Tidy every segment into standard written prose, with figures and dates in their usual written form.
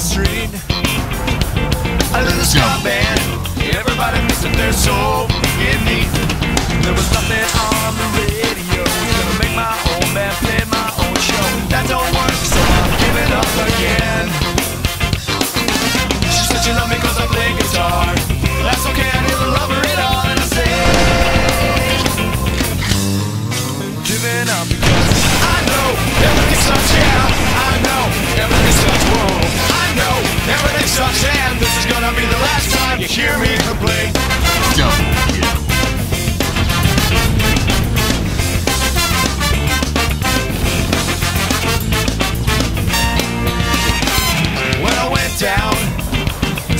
street. I live in a ska band. Everybody missing their soul. Forgive me. There was nothing on the radio. Gonna make my own band, play my own show. That don't work, so I'm giving up again. She said she loved me 'cause I play guitar. That's okay, I didn't love her at all. And I said, giving up because I know everything sucks, yeah. I know everything sucks, whoa. I know everything sucks, and this is gonna be the last time you hear me complain. Don't. Down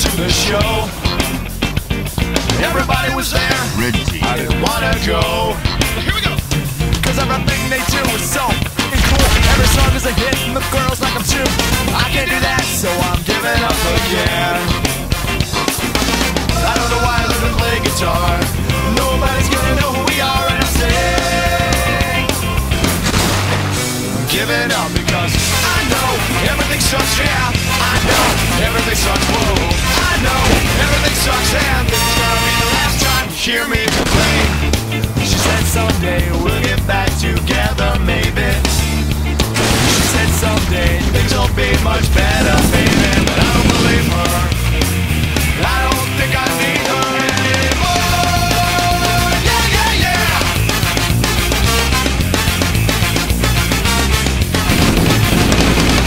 to the show, everybody was there. I didn't wanna go. Here we go. 'Cause everything they do is so cool. Every song is a hit and the girls like them too. I can't do that, so I'm giving up again. I don't know why I live and play guitar. Nobody's gonna know who we are, and I say, I'm giving up because I know everything sucks, yeah. I know everything sucks, whoa. I know everything sucks, and this is gonna be the last time you hear me complain. She said someday we'll get back together, maybe. She said someday things will be much better, baby. But I don't believe her. I don't think I need her anymore. Yeah, yeah, yeah.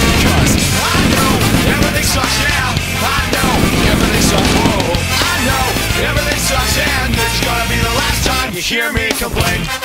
Because I know everything sucks, yeah. I know everything sucks, whoa. I know everything sucks, and it's gonna be the last time you hear me complain.